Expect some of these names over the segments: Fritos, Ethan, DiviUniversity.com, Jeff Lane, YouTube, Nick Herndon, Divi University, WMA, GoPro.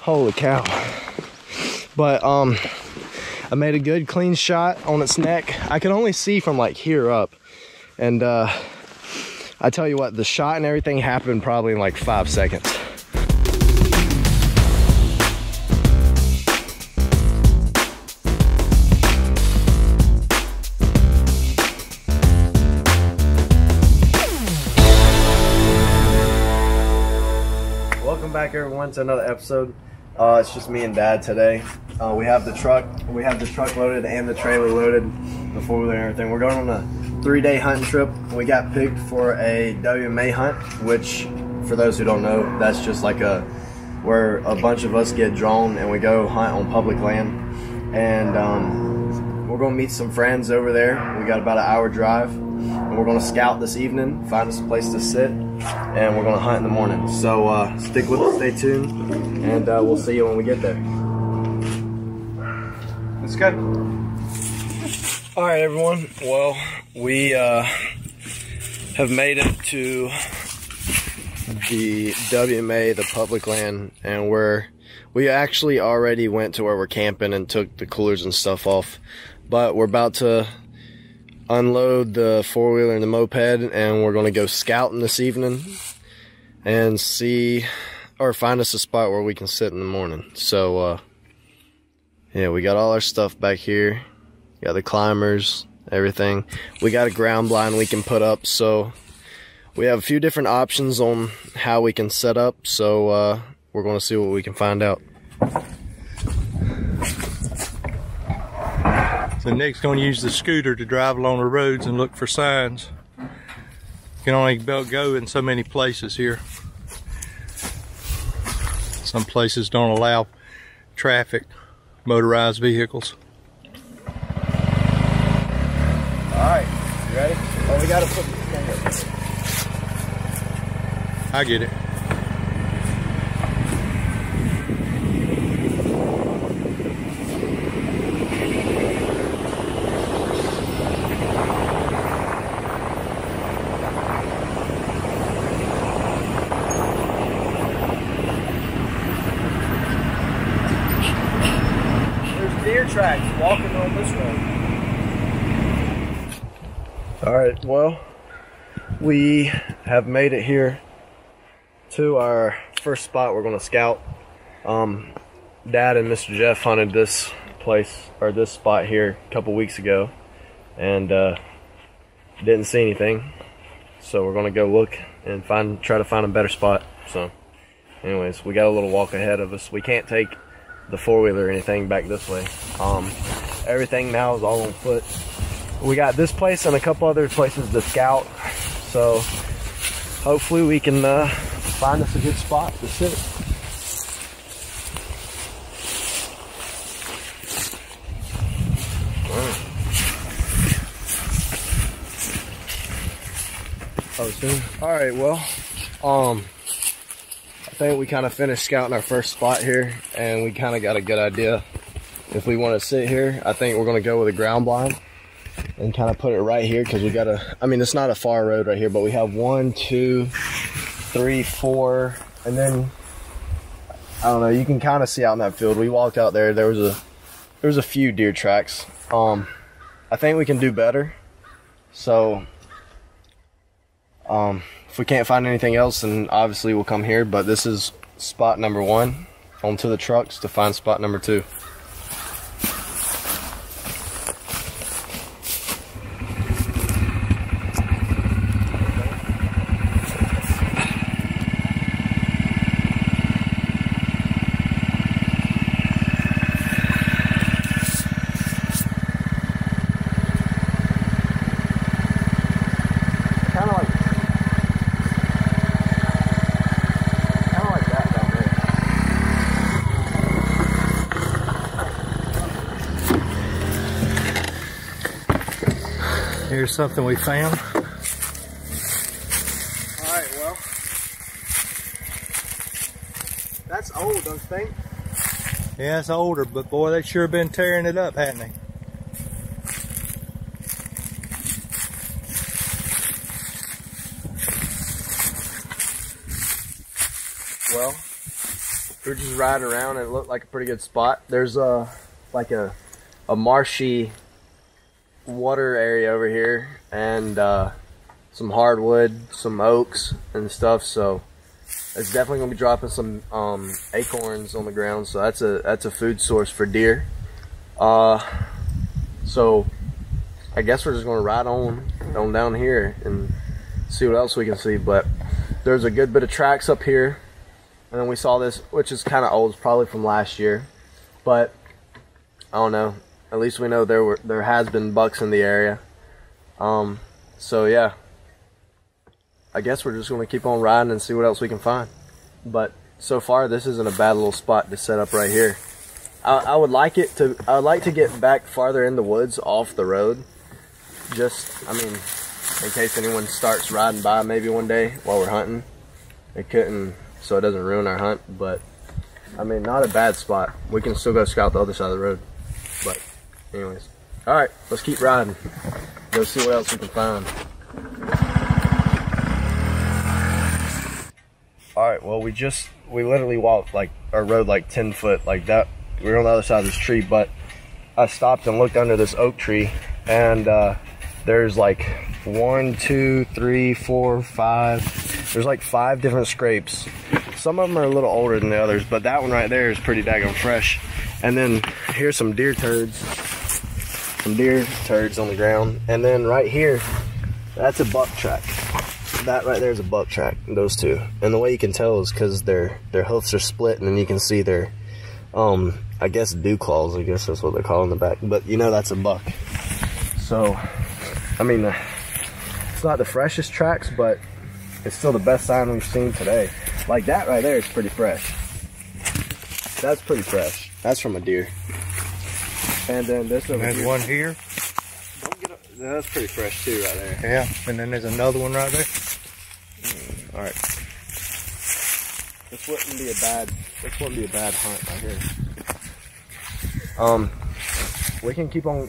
Holy cow. But I made a good clean shot on its neck. I could only see from like here up. And I tell you what, the shot and everything happened probably in like 5 seconds. Welcome back everyone to another episode. It's just me and Dad today. We have the truck. We have the truck loaded and the trailer loaded. The four-wheeler and everything. We're going on a 3-day hunting trip. We got picked for a WMA hunt, which, for those who don't know, that's just like where a bunch of us get drawn and we go hunt on public land. And we're gonna meet some friends over there. We got about an hour drive, and we're gonna scout this evening, find us a place to sit, and we're gonna hunt in the morning. So stick with us, stay tuned, and we'll see you when we get there. Let's go. All right, everyone. Well, we have made it to the WMA, the public land, and we actually already went to where we're camping and took the coolers and stuff off, but we're about to unload the four-wheeler and the moped, and we're gonna go scouting this evening and see, or find us a spot where we can sit in the morning. So yeah, we got all our stuff back here. We got the climbers, everything. We got a ground blind we can put up, so we have a few different options on how we can set up. So we're gonna see what we can find out. So Nick's going to use the scooter to drive along the roads and look for signs. You can only go in so many places here. Some places don't allow traffic, motorized vehicles. All right, you ready? Oh, we got to put this thing up. I get it. Tracks walking on this road. All right, well, we have made it here to our first spot we're going to scout. Dad and Mr. Jeff hunted this place, or this spot here, a couple weeks ago, and didn't see anything, so we're going to go look and try to find a better spot. So anyways, we got a little walk ahead of us. We can't take the four-wheeler or anything back this way. Everything now is all on foot. We got this place and a couple other places to scout, so hopefully we can find us a good spot to sit. All right, well, I think we kind of finished scouting our first spot here, and we kind of got a good idea if we want to sit here. I think we're going to go with a ground blind and kind of put it right here, because we got a, I mean, it's not a far road right here, but we have 1, 2, 3, 4, and then I don't know, you can kind of see out in that field. We walked out there, there was a few deer tracks. I think we can do better. So if we can't find anything else, then obviously we'll come here, but this is spot number one. Onto the trucks to find spot number two. Here's something we found. All right, well, that's old, don't you think? Yeah, it's older, but boy, they sure been tearing it up, hadn't they? Well, we were just riding around and it looked like a pretty good spot. There's a marshy water area over here, and some hardwood, some oaks and stuff, so it's definitely gonna be dropping some acorns on the ground, so that's a food source for deer. So I guess we're just gonna ride on down here and see what else we can see. But there's a good bit of tracks up here, and then we saw this, which is kind of old. It's probably from last year, but I don't know. At least we know there has been bucks in the area. So yeah, I guess we're just gonna keep on riding and see what else we can find. But so far, this isn't a bad little spot to set up right here. I would like it to. I would like to get back farther in the woods, off the road. Just, I mean, in case anyone starts riding by maybe one day while we're hunting, they couldn't, so it doesn't ruin our hunt. But I mean, not a bad spot. We can still go scout the other side of the road. But anyways, all right, let's keep riding. Go see what else we can find. All right, well, we literally walked like our road like 10 foot like that. We were on the other side of this tree, but I stopped and looked under this oak tree, and there's like 1, 2, 3, 4, 5. There's like 5 different scrapes. Some of them are a little older than the others, but that one right there is pretty daggone fresh. And then here's some deer turds. Some deer turds on the ground. And then right here, that's a buck track. That right there is a buck track, those two. And the way you can tell is because their hoofs are split, and then you can see their, I guess, dew claws. I guess that's what they're called in the back. But you know that's a buck. So, I mean, it's not the freshest tracks, but it's still the best sign we've seen today. Like that right there is pretty fresh. That's pretty fresh. That's from a deer. And then this over here. There's one here. Don't get up. That's pretty fresh too right there. Yeah, and then there's another one right there. All right. This wouldn't be a bad hunt right here. We can keep on.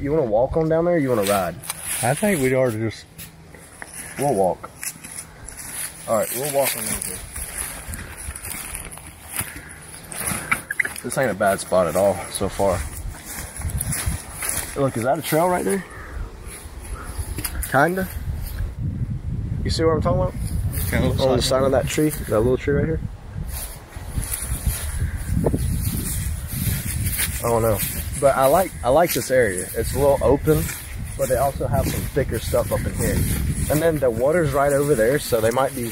You wanna walk on down there, or you wanna ride? I think we'd already just, we'll walk. All right, we'll walk on down here. This ain't a bad spot at all so far. Look, is that a trail right there? Kinda. You see what I'm talking about? Kinda looks on the side of that tree, that little tree right here. I don't know, but I like this area. It's a little open, but they also have some thicker stuff up in here. And then the water's right over there, so they might be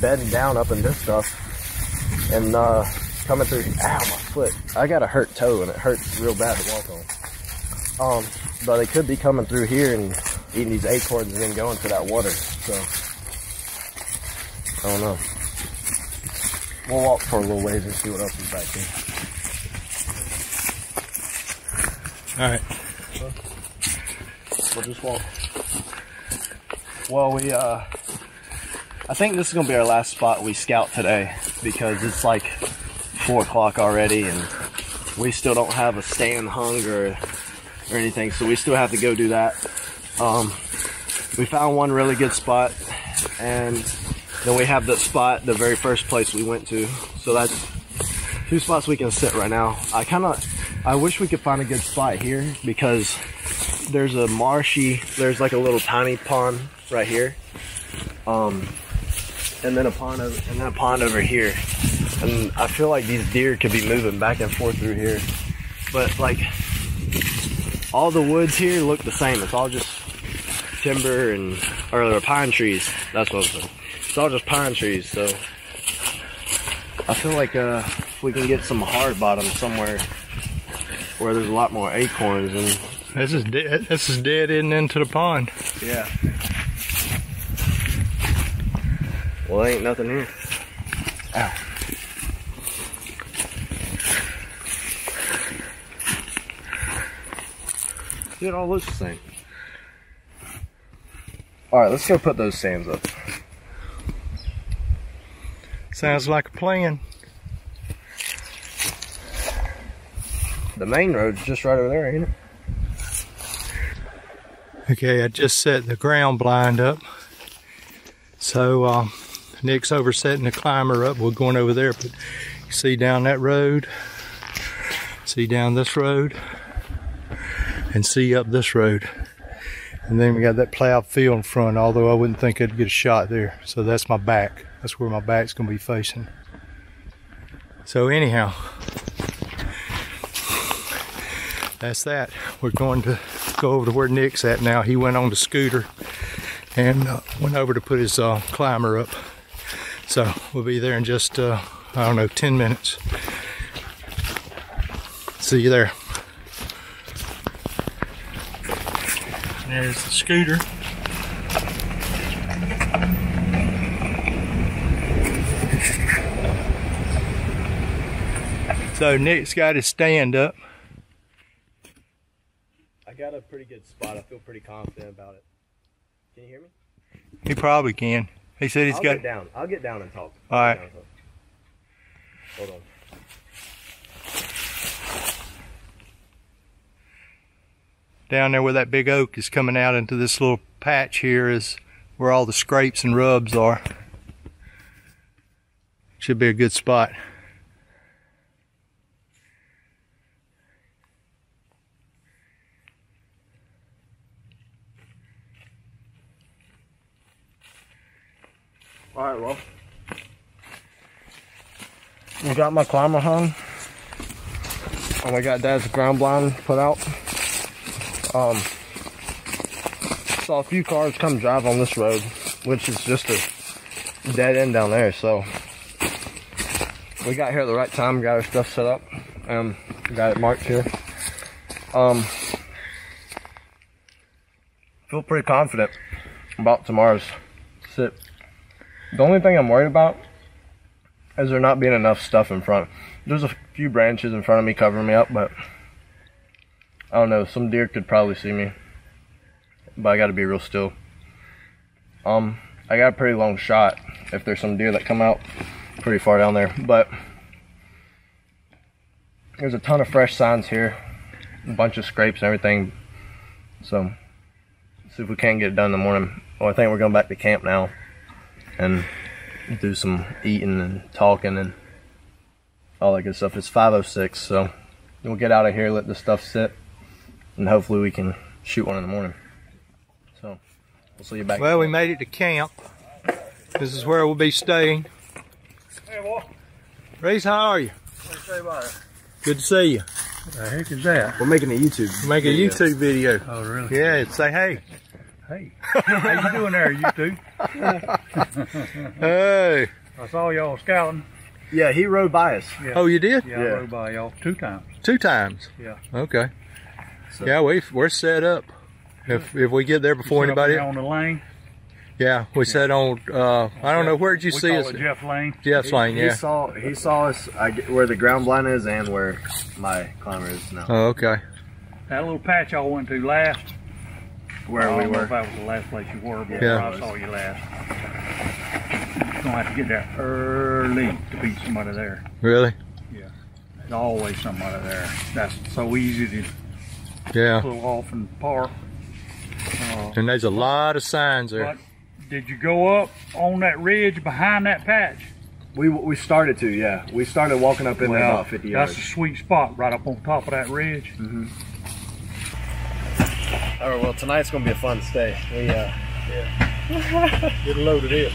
bedding down up in this stuff. And coming through, ow, my foot. I got a hurt toe, and it hurts real bad to walk on. But they could be coming through here and eating these acorns and then going to that water. So, I don't know. We'll walk for a little ways and see what else is back here. All right. We'll just walk. Well, I think this is going to be our last spot we scout today, because it's like 4 o'clock already, and we still don't have a stand hung or anything, so we still have to go do that. We found one really good spot, and then we have that spot, the very first place we went to, so that's 2 spots we can sit right now. I wish we could find a good spot here, because there's like a little tiny pond right here, and then a pond over here. And I feel like these deer could be moving back and forth through here. But like, all the woods here look the same. It's all just timber or pine trees. That's what I'm saying. It's all just pine trees. So I feel like if we can get some hard bottom somewhere where there's a lot more acorns. And this is dead end into the pond. Yeah. Well, ain't nothing here. Ow. It all looks the same. Alright, let's go put those sands up. Sounds like a plan. The main road's just right over there, ain't it? Okay, I just set the ground blind up. So Nick's over setting the climber up. We're going over there, but See down that road, see down this road, and see up this road. And then we got that plowed field in front, although I wouldn't think I'd get a shot there. So that's my back. That's where my back's gonna be facing. So anyhow, that's that. We're going to go over to where Nick's at now. He went on the scooter and went over to put his climber up. So we'll be there in just, I don't know, 10 minutes. See you there. There's the scooter. So Nick's got his stand up. I got a pretty good spot. I feel pretty confident about it. Can you hear me? He probably can. He said he's got it down. I'll get down and talk. All right. Hold on. Down there where that big oak is coming out into this little patch here is where all the scrapes and rubs are. Should be a good spot. All right, well, we got my climber hung, and we got Dad's ground blind put out. Saw a few cars come drive on this road, which is just a dead end down there, so we got here at the right time, got our stuff set up, and got it marked here. Feel pretty confident about tomorrow's sit. The only thing I'm worried about is there not being enough stuff in front. There's a few branches in front of me covering me up, but I don't know, some deer could probably see me, but I gotta be real still. I got a pretty long shot if there's some deer that come out pretty far down there, but there's a ton of fresh signs here, a bunch of scrapes and everything, so let's see if we can get it done in the morning. Well, I think we're going back to camp now and do some eating and talking and all that good stuff. It's 5:06, so we'll get out of here, let the stuff sit, and hopefully we can shoot one in the morning. So we'll see you back. Well, we made it to camp. This is where we'll be staying. Hey, Walt. Reese, how are you? Good to see you. What the heck is that? We're making a YouTube video. We're making a YouTube video. Oh, really? Yeah, say hey. Hey. How you doing there, you two? Hey. I saw y'all scouting. Yeah, he rode by us. Yeah. Oh, you did? Yeah, I rode by y'all 2 times. 2 times? Yeah. Okay. So, yeah, we're set up. If we get there before anybody on the lane. Yeah, we set on. I don't know, where did you see us? Jeff Lane. Jeff Lane. Yeah. He saw us where the ground blind is and where my climber is now. Oh, okay. That little patch y'all went to last. Where we were. I don't know if that was the last place you were, but where I saw you last. You're gonna have to get there early to beat somebody there. Really? Yeah. There's always somebody there. That's so easy to. Yeah. Pull off and park. And there's a lot of signs there. Did you go up on that ridge behind that patch? We started to, yeah. We started walking up in there about 50 yards. That's a sweet spot right up on top of that ridge. Mm-hmm. All right, well, tonight's going to be a fun stay. Get loaded in.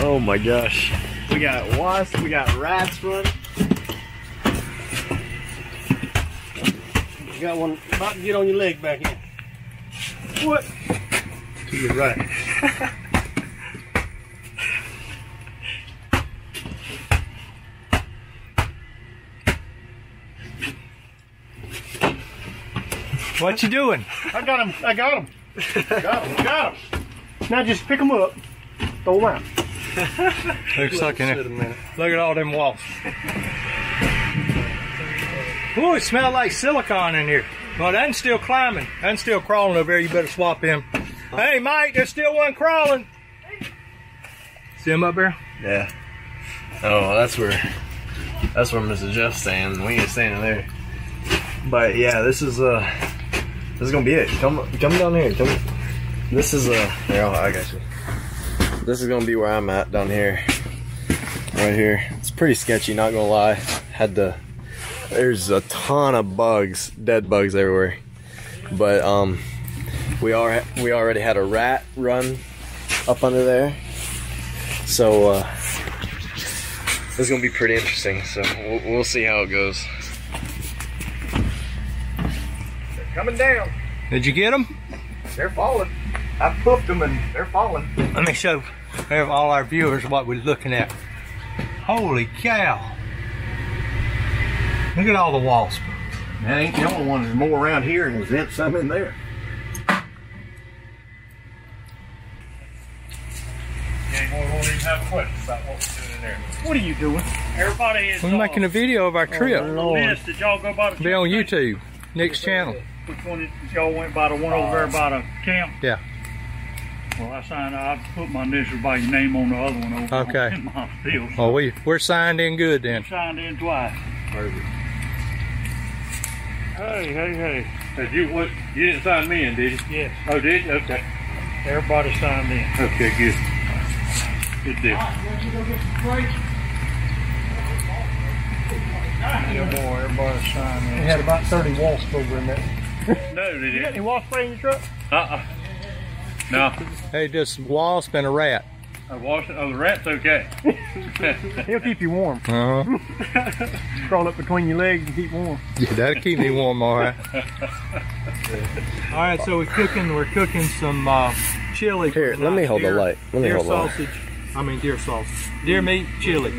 Oh, my gosh. We got wasps, we got rats running. You got one about to get on your leg back in. What? To your right. What you doing? I got him. I got him. Got him. Got him. Now just pick him up. Throw him out. They're stuck in there. Look at all them wasps. Ooh, it smells like silicone in here. Well, that's still climbing. That's still crawling over there. You better swap him. Hey, Mike, there's still one crawling. See him up there? Yeah. Oh, that's where Mr. Jeff's standing. We ain't standing there. But yeah, this is gonna be it. Come down here. Come. This is I got you. This is gonna be where I'm at down here. right here. It's pretty sketchy, not gonna lie. There's a ton of bugs, dead bugs everywhere. But we already had a rat run up under there, so this is gonna be pretty interesting. So we'll see how it goes. They're coming down. Did you get them? They're falling. I pooped them and they're falling. Let me show all our viewers what we're looking at. Holy cow! Look at all the wasps. That ain't the only one. There's more around here, and there's been some in there. What are you doing? Everybody is. We're making a video of our trip. Oh, did y'all go by the be on YouTube, Nick's channel. Which one y'all went by? The one over there by the camp? Yeah. Well, I signed. I put my initial by your name on the other one over in my field. So. Well, we're signed in good then. We signed in twice. Perfect. Hey, hey, hey! You didn't sign me in, did you? Yes. Oh, did you? Okay. Everybody signed in. Okay, good. Good deal. Yeah, boy, everybody signed in. We had about 30 wasps over in there. No, did you? You got any wasp spray in your truck? No. Hey, just wasp and a rat. Oh, the rat's okay. He'll keep you warm. Crawl up between your legs and keep warm. Yeah, that'll keep me warm, all right. All right, so we're cooking some chili. Here, let me hold the light. Let me hold the light. Deer sausage. Deer meat chili.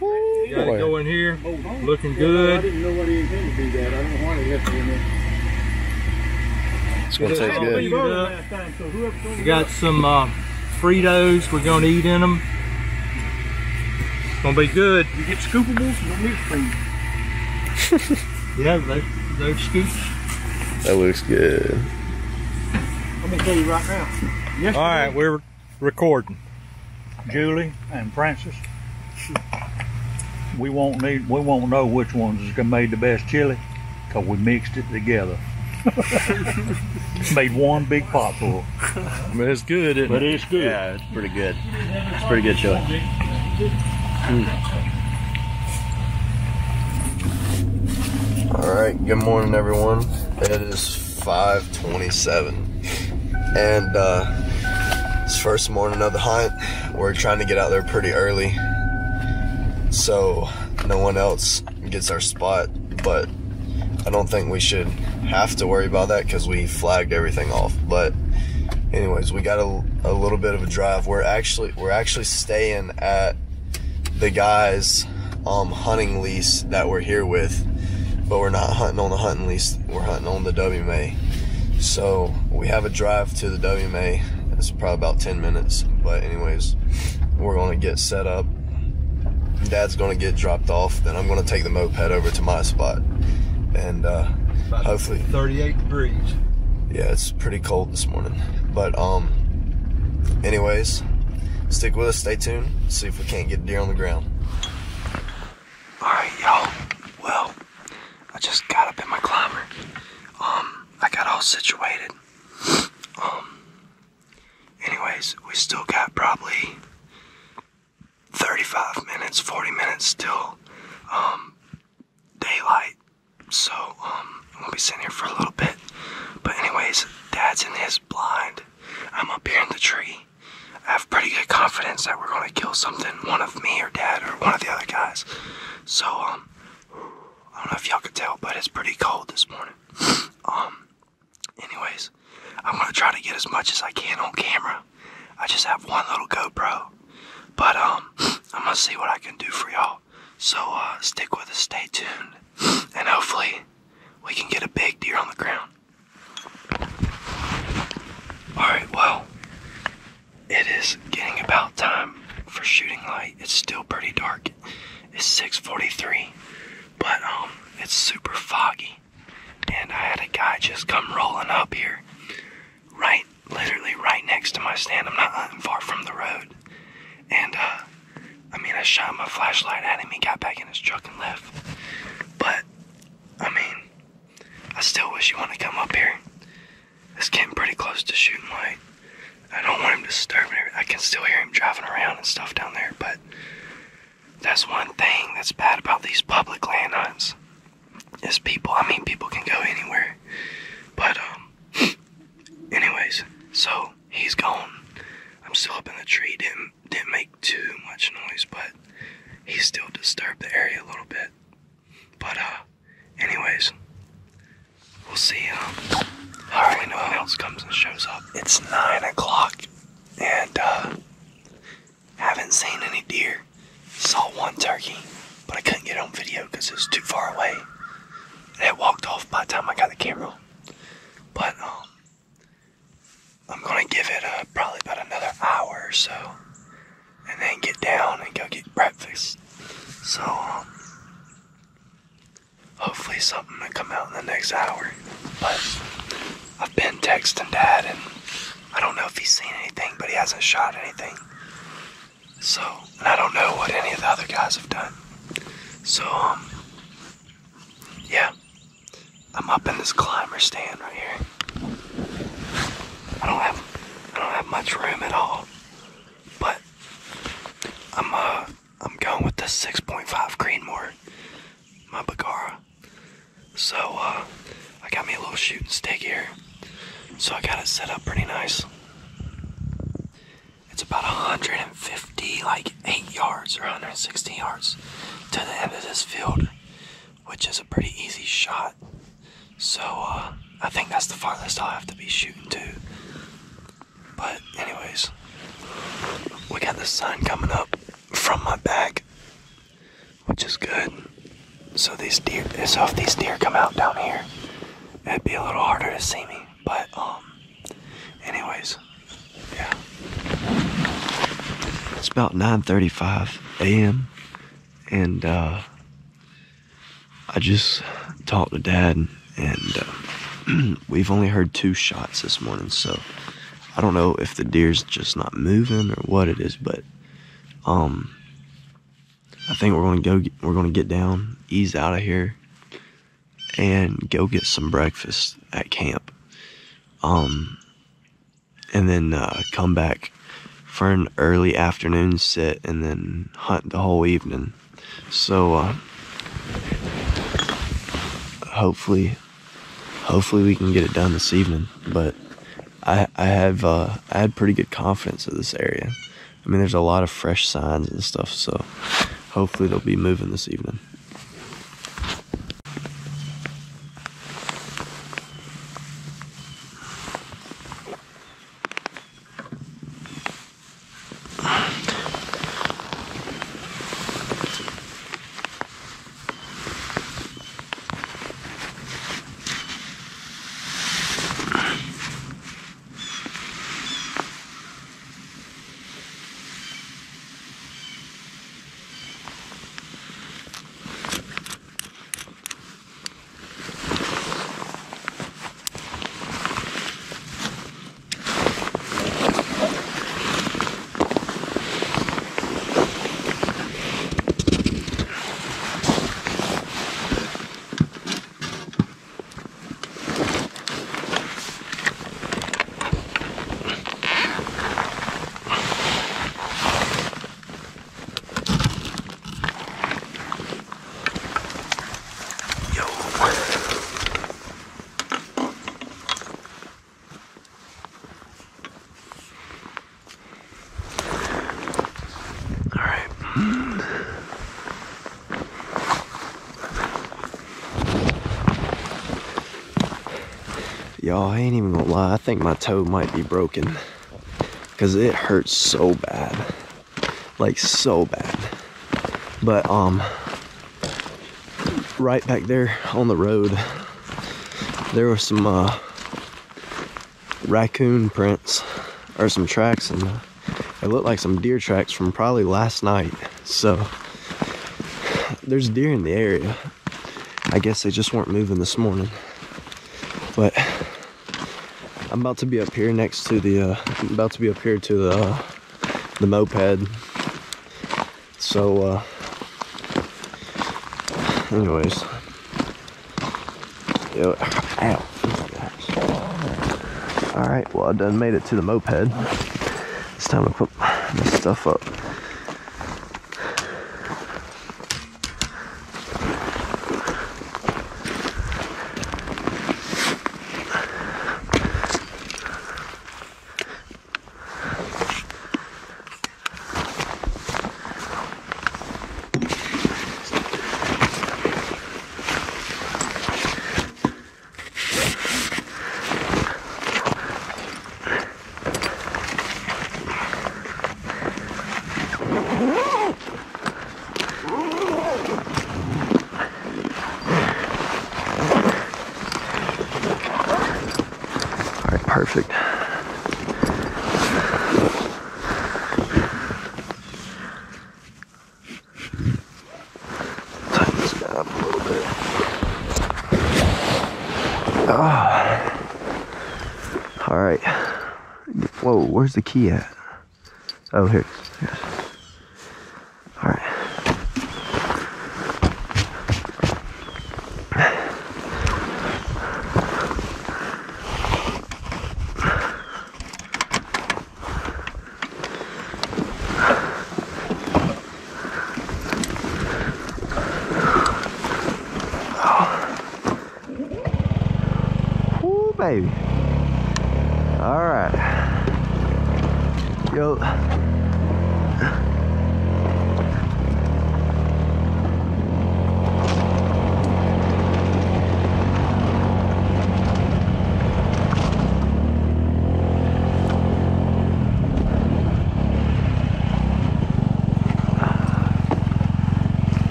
Ooh, you gotta go in here, looking good. I didn't know what he intended to do that. I don't want to get in there. It's gonna taste good. You got some Fritos, we're gonna eat in them. It's gonna be good. You get scoopables, you don't need food. Yeah, those scoops. That looks good. Let me tell you right now. Yesterday, all right, we're recording. Julie and Francis, we won't know which ones is gonna made the best chili, cause we mixed it together. Made one big pot full. But it's good, isn't it? But it's good. Yeah, it's pretty good. It's pretty good chili. Mm. All right, good morning, everyone. It is 5:27, and it's first morning of the hunt. We're trying to get out there pretty early, so no one else gets our spot, but I don't think we should have to worry about that because we flagged everything off. But anyways, we got a little bit of a drive. We're actually staying at the guy's hunting lease that we're here with, but we're not hunting on the hunting lease. We're hunting on the WMA. So we have a drive to the WMA. It's probably about 10 minutes. But anyways, we're gonna get set up. Dad's gonna get dropped off. Then I'm gonna take the moped over to my spot. And about hopefully 38 degrees. Yeah, it's pretty cold this morning, but anyways, stick with us, stay tuned, see if we can't get deer on the ground. All right, y'all, well, I just got up in my climber. I got all situated. Anyways, we still got probably 35 minutes, 40 minutes till daylight. So, I'm gonna be sitting here for a little bit. But anyways, Dad's in his blind. I'm up here in the tree. I have pretty good confidence that we're gonna kill something, one of me or Dad or one of the other guys. So, I don't know if y'all could tell, but it's pretty cold this morning. Anyways, I'm gonna try to get as much as I can on camera. I just have one little GoPro. But, I'm gonna see what I can do for y'all. So, stick with us, stay tuned. And hopefully, we can get a big deer on the ground. Alright, well, it is getting about time for shooting light. It's still pretty dark. It's 6:43, but it's super foggy. And I had a guy just come rolling up here, literally right next to my stand. I'm not hunting far from the road. And, I shot my flashlight at him. He got back in his truck and left. But, I still wish he wanted to come up here. It's getting pretty close to shooting light. I don't want him to disturb me. I can still hear him driving around and stuff down there, but That's one thing that's bad about these public land hunts is people. I mean, people can go anywhere. But, anyways, so he's gone. I'm still up in the tree. Didn't make too much noise, but he still disturbed the area a little bit. But, anyways, we'll see. Hopefully no one else comes and shows up. It's 9 o'clock, and, haven't seen any deer. Saw one turkey, but I couldn't get it on video because it was too far away. And it walked off by the time I got the camera. But, I'm gonna give it probably about another hour or so, and then get down and go get breakfast. So, hopefully something will come out in the next hour. But, I've been texting Dad, and I don't know if he's seen anything, but he hasn't shot anything. So, and I don't know what any of the other guys have done. So, yeah. I'm up in this climber stand right here. I don't have much room at all. But, I'm going with the 6.5 Greenmore, my Bagara. So, I got me a little shooting stick here. So I got it set up pretty nice. It's about 150, like 8 yards or 160 yards to the end of this field, which is a pretty easy shot. So I think that's the farthest I'll have to be shooting to. But anyways, we got the sun coming up from my back, which is good. So if these deer come out down here, it'd be a little harder to see me. But anyways, yeah. It's about 9:35 a.m. and I just talked to Dad, and we've only heard 2 shots this morning, so I don't know if the deer's just not moving or what it is, but I think we're gonna get down, ease out of here, and go get some breakfast at camp, and then come back for an early afternoon sit, and then hunt the whole evening. So hopefully we can get it done this evening. But I had pretty good confidence of this area. I mean, there's a lot of fresh signs and stuff, so hopefully they'll be moving this evening. Y'all, I ain't even gonna lie, I think my toe might be broken, because it hurts so bad, like so bad. But right back there on the road, there were some raccoon prints, or some tracks, and it looked like some deer tracks from probably last night. So there's deer in the area. I guess they just weren't moving this morning. But I'm about to be up here next to the, the moped. So, anyways, yo, ow, gosh. All right, well, I done made it to the moped. It's time to put my stuff up. perfect. Tighten this guy up a little bit. Oh. All right. Whoa, where's the key at? Oh, here it is. Here it is. All right. Baby. All right. Yo.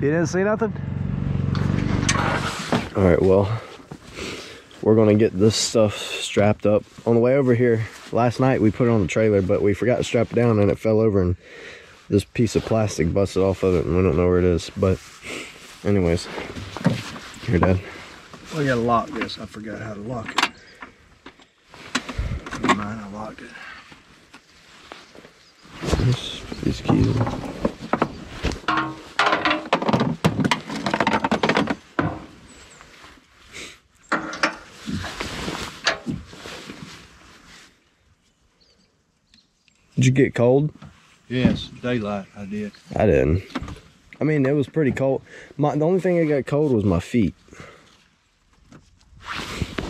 You didn't see nothing? All right, well, we're gonna get this stuff strapped up. On the way over here, last night we put it on the trailer, but we forgot to strap it down and it fell over and this piece of plastic busted off of it and we don't know where it is. But anyways, here, Dad. Well, I gotta lock this. I forgot how to lock it. Never mind, I locked it. These keys. Did you get cold? Yes, daylight, I did. I didn't. I mean, it was pretty cold. The only thing that got cold was my feet.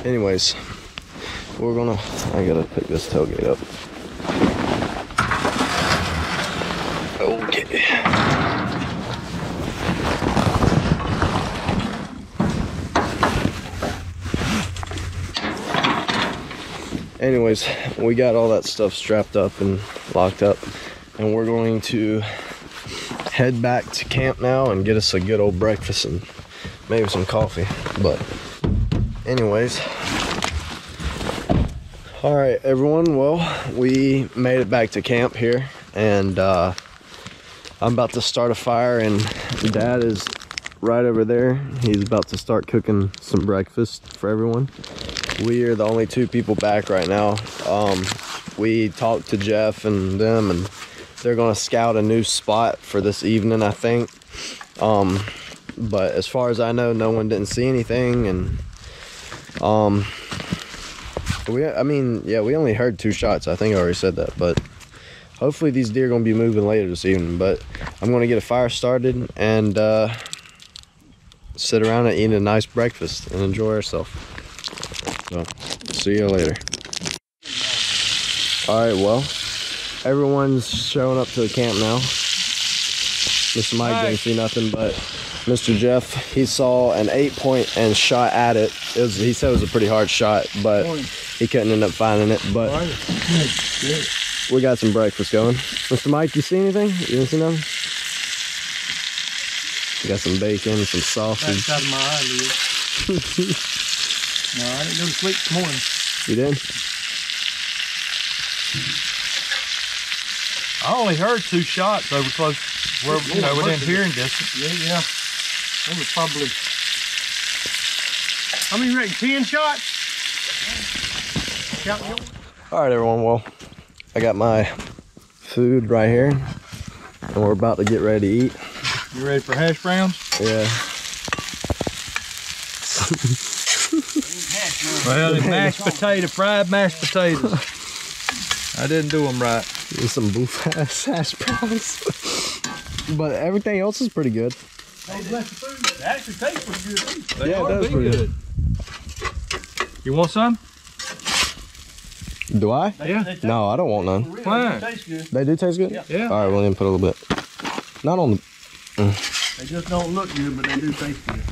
Anyways, we're gonna... I gotta pick this tailgate up. Okay. Anyways, we got all that stuff strapped up and locked up, and we're going to head back to camp now and get us a good old breakfast and maybe some coffee. But anyways, all right, everyone, well, we made it back to camp here, and I'm about to start a fire, and Dad is right over there. He's about to start cooking some breakfast for everyone. We are the only two people back right now. We talked to Jeff and them, and they're gonna scout a new spot for this evening, I think. But as far as I know, no one didn't see anything, and we only heard 2 shots. I think I already said that, but hopefully these deer are gonna be moving later this evening. But I'm gonna get a fire started and sit around and eat a nice breakfast and enjoy ourselves. So, see you later. All right, well, everyone's showing up to the camp now. Mr. Mike didn't see nothing, but Mr. Jeff, he saw an 8-point and shot at it. He said it was a pretty hard shot, but he couldn't end up finding it. But we got some breakfast going. Mr. Mike, you see anything? You didn't see nothing? We got some bacon, some sausage. That's out of my eye. No, I didn't go to sleep this morning. You did? I only heard 2 shots over close, within hearing distance. Yeah. That was probably, how many you reckon, 10 shots? Count. All right, everyone, well, I got my food right here, and we're about to get ready to eat. You ready for hash browns? Yeah. Well, it's fried mashed potatoes. I didn't do them right. There's some boof-ass hash browns. But everything else is pretty good. Hey, that's the food. It actually tastes pretty good. Yeah, it does pretty good. You want some? Do I? Yeah. No, I don't want none. Fine. They do taste good? Yeah. All right, well, then put a little bit. Not on the... They just don't look good, but they do taste good.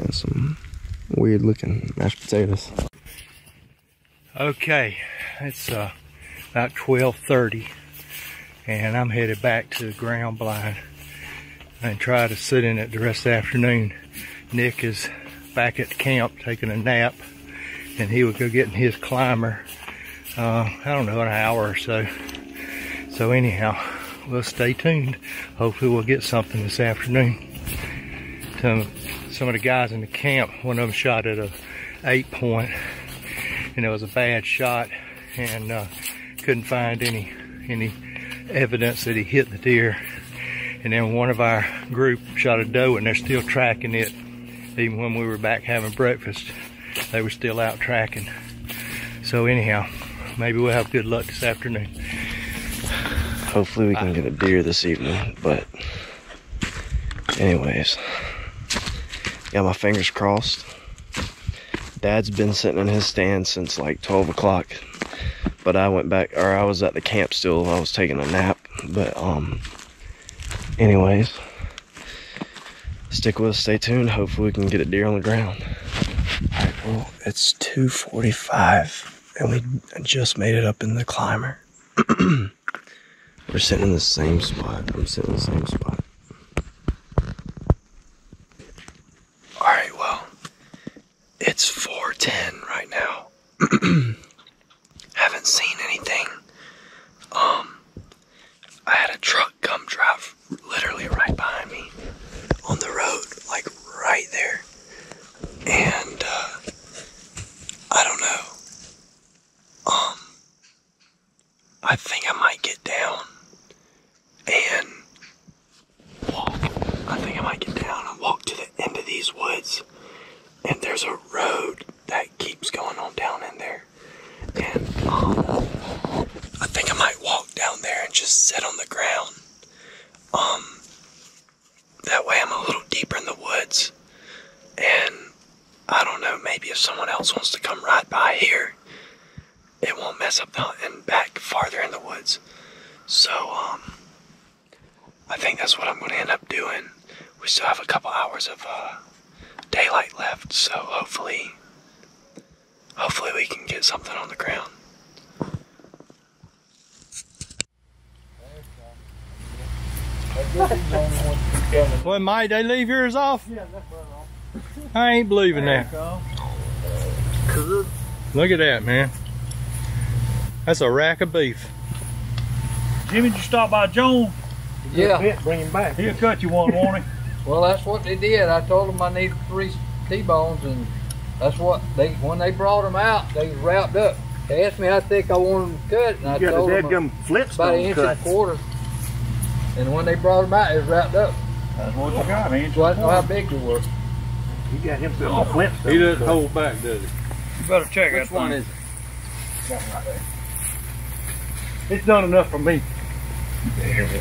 Yeah, some... weird looking mashed potatoes. Okay, it's about 12:30 and I'm headed back to the ground blind. and try to sit in it the rest of the afternoon. Nick is back at the camp taking a nap, and he would go get in his climber, I don't know, an hour or so. So anyhow, we'll stay tuned. Hopefully we'll get something this afternoon. Some of the guys in the camp, one of them shot at a 8 point, and it was a bad shot, and couldn't find any evidence that he hit the deer. And then one of our group shot a doe, and they're still tracking it. Even when we were back having breakfast, they were still out tracking. So anyhow, maybe we'll have good luck this afternoon. Hopefully we can get a deer this evening, but anyways, got my fingers crossed. Dad's been sitting in his stand since like 12 o'clock, but I went back, or I was at the camp still. I was taking a nap, but anyways, stick with us, stay tuned. Hopefully we can get a deer on the ground. All right, well, it's 2:45, and we just made it up in the climber. We're sitting in the same spot. I'm sitting in the same spot. All right, well, it's 4:10 right now. Haven't seen anything. I had a truck come drive literally right behind me on the road, like right there. And, I don't know. I think I might get down and walk. I think I might get down and walk to the end of these woods. And there's a road that keeps going on down in there. And, I think I might walk down there and just sit on the ground. That way I'm a little deeper in the woods. And, I don't know, maybe if someone else wants to come right by here, it won't mess up the hunt and back farther in the woods. So, I think that's what I'm going to end up doing. We still have a couple hours of daylight left, so hopefully we can get something on the ground. Well, might they leave yours off? Yeah, that's right off. I ain't believing that. Look at that, man. That's a rack of beef. Jimmy, did you stop by Jones? Yeah. Bring him back. He'll cut you one, won't he? Well, that's what they did. I told them I needed 3 T-bones, and that's what they, when they brought them out, they wrapped up. They asked me how thick I wanted them cut, and I told them about an inch and a quarter. And when they brought them out, it was wrapped up. That's what you got, man. So I didn't know how big they were. He got himself on Flintstone. He doesn't hold back, does he? You better check that one. Which one is it? That one right there. It's done enough for me. There we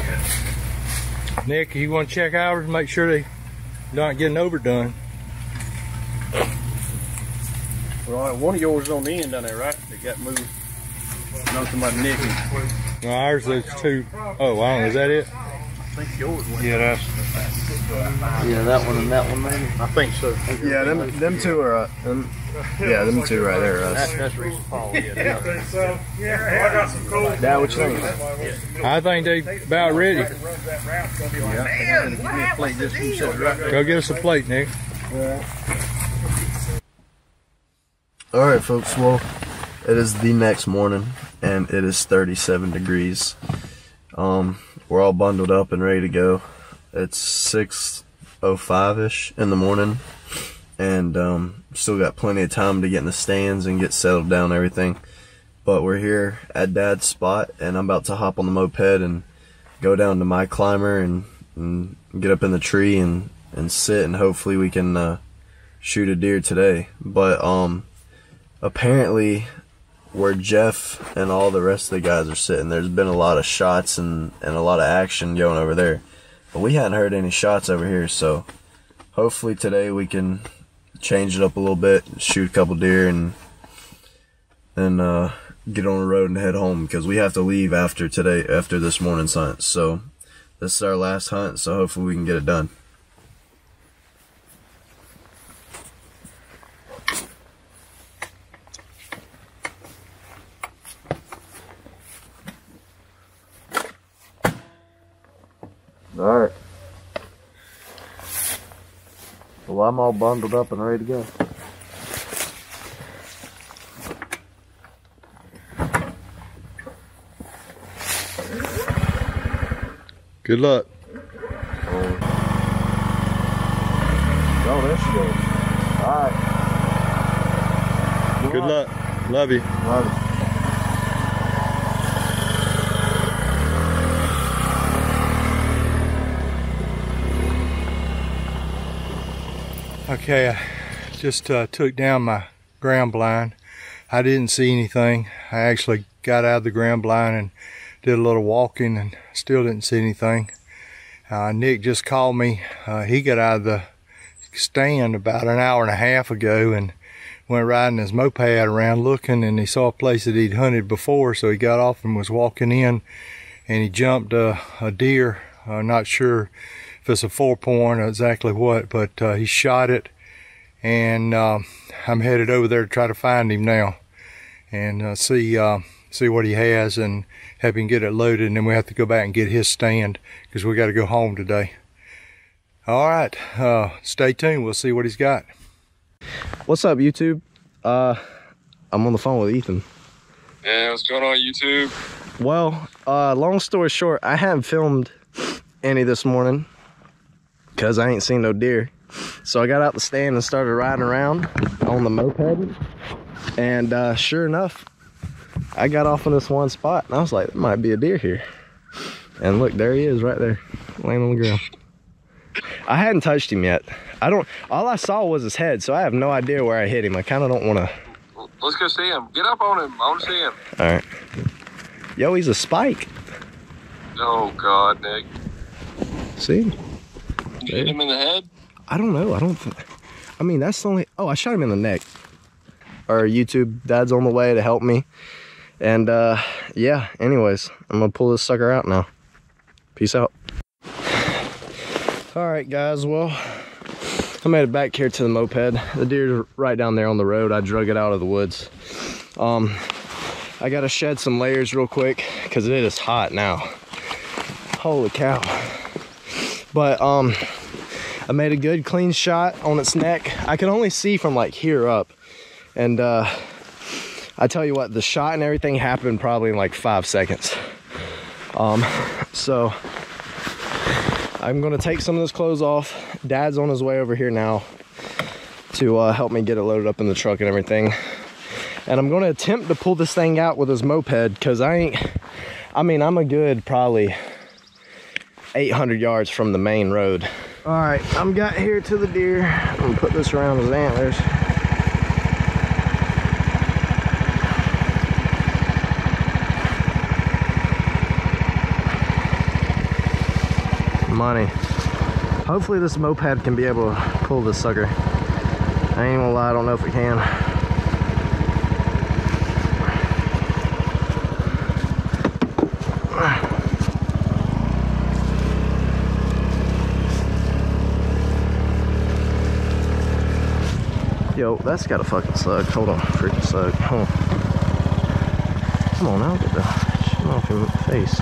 go. Nick, you want to check ours and make sure they don't get overdone? Well, one of yours is on the end down there, right? They got moved. Nothing about Nick. No, ours is 2. Oh, wow, is that it? I think yours went. Yeah, that's. Yeah, that one and that one, maybe. I think so. Yeah, them 2 are. Yeah, them 2 right there. That's reason Paul. Yeah, I think so. Yeah, I got some cold. Now what you think? I think they about ready. Yeah. Go get us a plate, Nick. Yeah. All right, folks. Well, it is the next morning, and it is 37 degrees. We're all bundled up and ready to go. It's 6:05-ish in the morning, and still got plenty of time to get in the stands and get settled down and everything. But we're here at Dad's spot, and I'm about to hop on the moped and go down to my climber and get up in the tree and sit, and hopefully we can shoot a deer today. But apparently, where Jeff and all the rest of the guys are sitting, there's been a lot of shots and a lot of action going over there. But we hadn't heard any shots over here, so hopefully today we can change it up a little bit, shoot a couple deer, and get on the road and head home, because we have to leave after today, after this morning's hunt. So this is our last hunt, so hopefully we can get it done. All right. Well, I'm all bundled up and ready to go. Good luck. Oh, there she goes. All right. Good luck. Love you. Love you. Okay, I just took down my ground blind. I didn't see anything. I actually got out of the ground blind and did a little walking and still didn't see anything. Nick just called me. He got out of the stand about an hour and a half ago and went riding his moped around looking, and he saw a place that he'd hunted before, so he got off and was walking in, and he jumped a deer. Not sure if it's a four-point or exactly what, but he shot it, and I'm headed over there to try to find him now and see what he has and help him get it loaded, and then we have to go back and get his stand because we got to go home today. All right, stay tuned. We'll see what he's got. What's up, YouTube? I'm on the phone with Ethan. Yeah, what's going on, YouTube? Well, long story short, I haven't filmed any this morning because I ain't seen no deer. So I got out the stand and started riding around on the moped, and sure enough, I got off in this one spot, and I was like, there might be a deer here. And look, there he is right there, laying on the ground. I hadn't touched him yet. All I saw was his head, so I have no idea where I hit him. I kind of don't want to. Let's go see him. Get up on him. I want to see him. All right. Yo, he's a spike. Oh, God, Nick. See? You hit him in the head? I don't know. I don't think. I mean, that's the only. Oh, I shot him in the neck. Our YouTube dad's on the way to help me. And, yeah, anyways, I'm going to pull this sucker out now. Peace out. All right, guys, well, I made it back here to the moped. The deer's right down there on the road. I drug it out of the woods. I got to shed some layers real quick because it is hot now. Holy cow. But I made a good clean shot on its neck. I could only see from like here up. And I tell you what, the shot and everything happened probably in like 5 seconds. So I'm gonna take some of those clothes off. Dad's on his way over here now to help me get it loaded up in the truck and everything. And I'm gonna attempt to pull this thing out with his moped because I'm a good probably 800 yards from the main road. All right, I'm got here to the deer. I'm gonna put this around his antlers. Money. Hopefully this moped can be able to pull this sucker. I ain't gonna lie, I don't know if it can. Yo, that's gotta fucking suck. Hold on, freaking suck. Hold on. Come on, I'll get the shit off your face.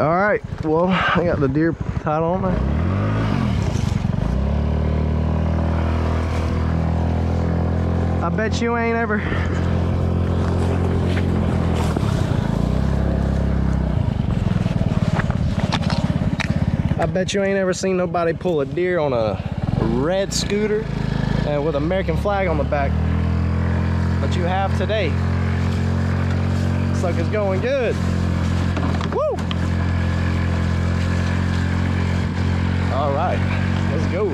All right, well, I got the deer tied on there. I bet you ain't ever. I bet you ain't ever seen nobody pull a deer on a red scooter and with an American flag on the back, but you have today. Sucker's going good. All right, let's go.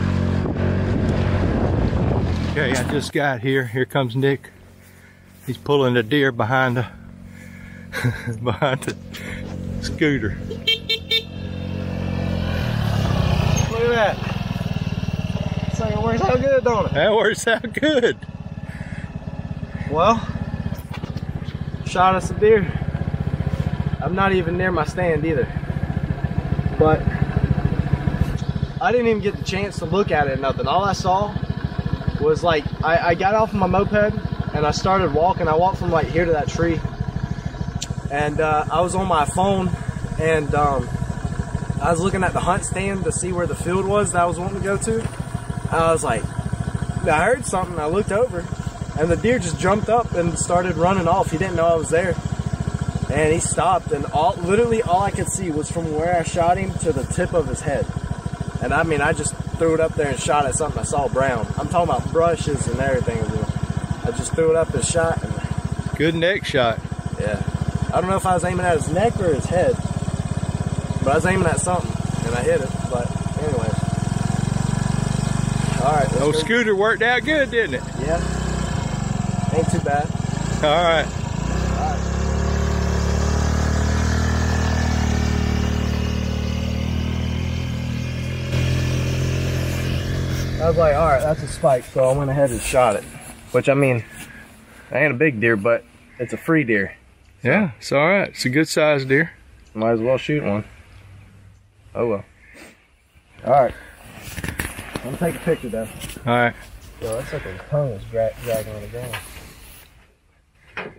Okay, I just got here. Here comes Nick. He's pulling the deer behind the behind the scooter. Look at that. It's like it works out good, don't it? That works out good. Well, shot us a deer. I'm not even near my stand either. but I didn't even get the chance to look at it or nothing. All I saw was like, I got off of my moped and I started walking. I walked from like here to that tree, and I was on my phone, and I was looking at the hunt stand to see where the field was that I was wanting to go to. And I was like, I heard something. I looked over, and the deer just jumped up and started running off. He didn't know I was there, and he stopped, and literally all I could see was from where I shot him to the tip of his head. And I mean, I just threw it up there and shot at something I saw brown. I'm talking about brushes and everything. I just threw it up and shot. And good neck shot. Yeah. I don't know if I was aiming at his neck or his head, but I was aiming at something, and I hit it. But anyway. All right. Old scooter worked out good, didn't it? Yeah. Ain't too bad. All right. All right. I was like, all right, that's a spike, so I went ahead and shot it. Which, I mean, I ain't a big deer, but it's a free deer. So. Yeah, it's all right. It's a good sized deer. Might as well shoot one. Oh well. All right. I'm gonna take a picture though. All right. Yo, that's like his tongue is dragging on the ground.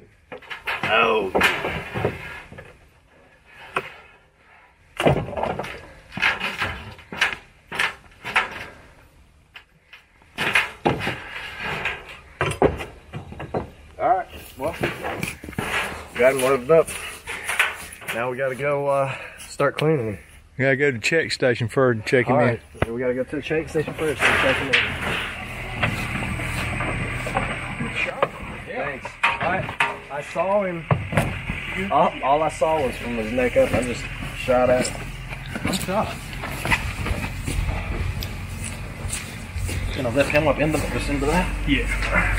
Oh. Got him loaded up. Now we gotta go start cleaning him. We gotta go to the check station first and check him in. We gotta go to the check station first and check him in. Good shot. Yeah. Thanks. I saw him. All I saw was from his neck up. I just shot at him. Good shot. Gonna lift him up into that? Yeah.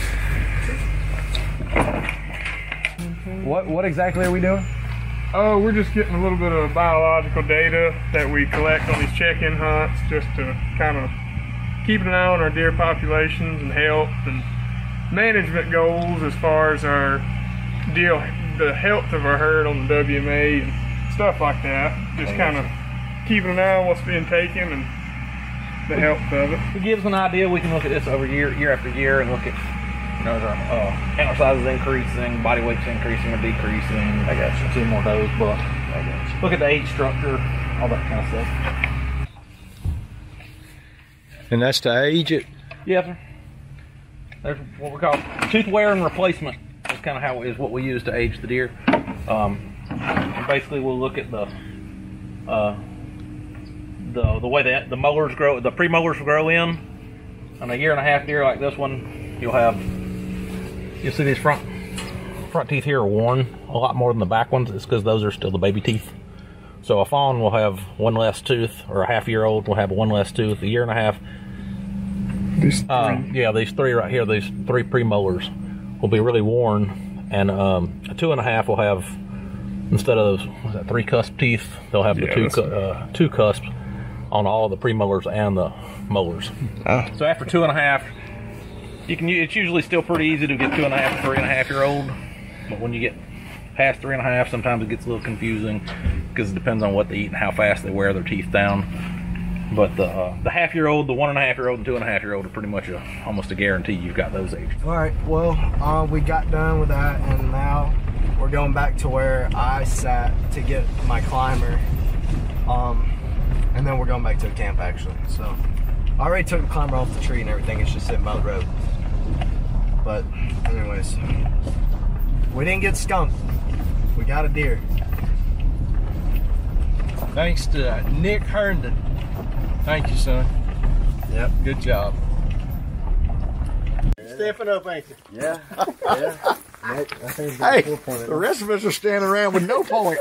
What exactly are we doing? Oh, we're just getting a little bit of biological data that we collect on these check-in hunts, just to kind of keep an eye on our deer populations and health and management goals as far as our deal, the health of our herd on the WMA and stuff like that. Just kind of keeping an eye on what's being taken and the health of it. It gives an idea. We can look at this over year after year, and look at. You know, antler size is increasing, body weight's increasing or decreasing. I got you. Two more of those, but I got you. Look at the age structure, all that kind of stuff. And that's to age it? Yeah, sir. There's what we call tooth wear and replacement. That's kind of how it is what we use to age the deer. Basically, we'll look at the way that the molars grow, the pre-molars grow in. On a year-and-a-half deer like this one, you'll see these front teeth here are worn a lot more than the back ones. It's because those are still the baby teeth. So a fawn will have one less tooth, or a half-year-old will have one less tooth, a year and a half. These three. Yeah, these three right here, these three premolars will be really worn, and a 2½ will have, instead of three cusp teeth, they'll have two cusps on all the premolars and the molars. Ah. So after 2½. It's usually still pretty easy to get 2½, 3½-year-old, but when you get past 3½, sometimes it gets a little confusing because it depends on what they eat and how fast they wear their teeth down. But the half-year-old, the 1½-year-old, and 2½-year-old are pretty much almost a guarantee you've got those aged. All right, well, we got done with that, and now we're going back to where I sat to get my climber, and then we're going back to the camp, actually. So I already took the climber off the tree and everything. It's just sitting by the road. But anyways, we didn't get skunked. We got a deer. Thanks to Nick Herndon. Thank you, son. Yep, good job. Yeah. Stepping up, ain't you? Yeah. Yeah. Nick, I think hey, the rest of us are standing around with no point.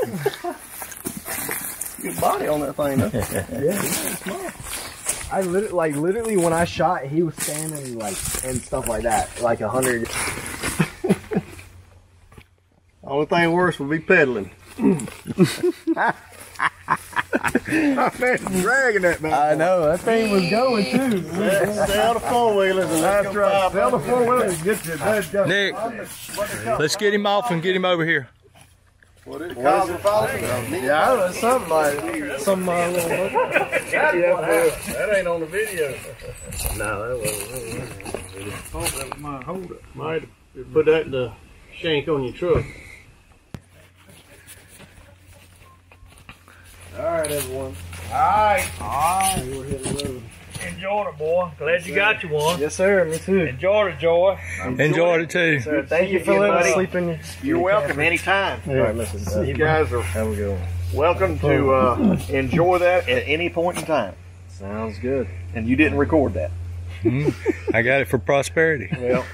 Good body on that thing, though. Yeah, it's small. I literally when I shot, he was standing like and stuff like that, like 100. Only thing worse would be peddling. I fancy dragging that back. I know, that thing was going too. Sell the four-wheelers and that's right. Sell the four-wheelers and get your bed done. Nick, let's get him off and get him over here. What is it? Yeah, I know, something like it. Little that ain't on the video. No, that wasn't. Oh, that was my hold up. Might have put that in the shank on your truck. Alright, everyone. Alright. We're hitting the road. Enjoyed it, boy. Glad you got you one. Yes, sir. Me too. Enjoyed it, Joy. Enjoyed it too. Sir, thank you for letting us sleep in your You're welcome anytime. Yeah. All right, listen. You guys are welcome to enjoy that at any point in time. Sounds good. And you didn't record that. I got it for prosperity. Well,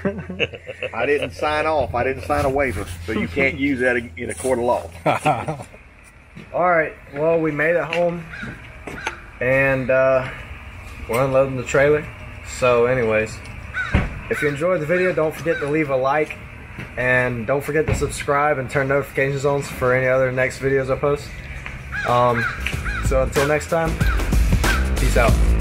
I didn't sign off. I didn't sign a waiver, so you can't use that in a court of law. All right. Well, we made it home, and we're unloading the trailer. So anyways, if you enjoyed the video, don't forget to leave a like, and don't forget to subscribe and turn notifications on for any other next videos I post. So until next time, peace out.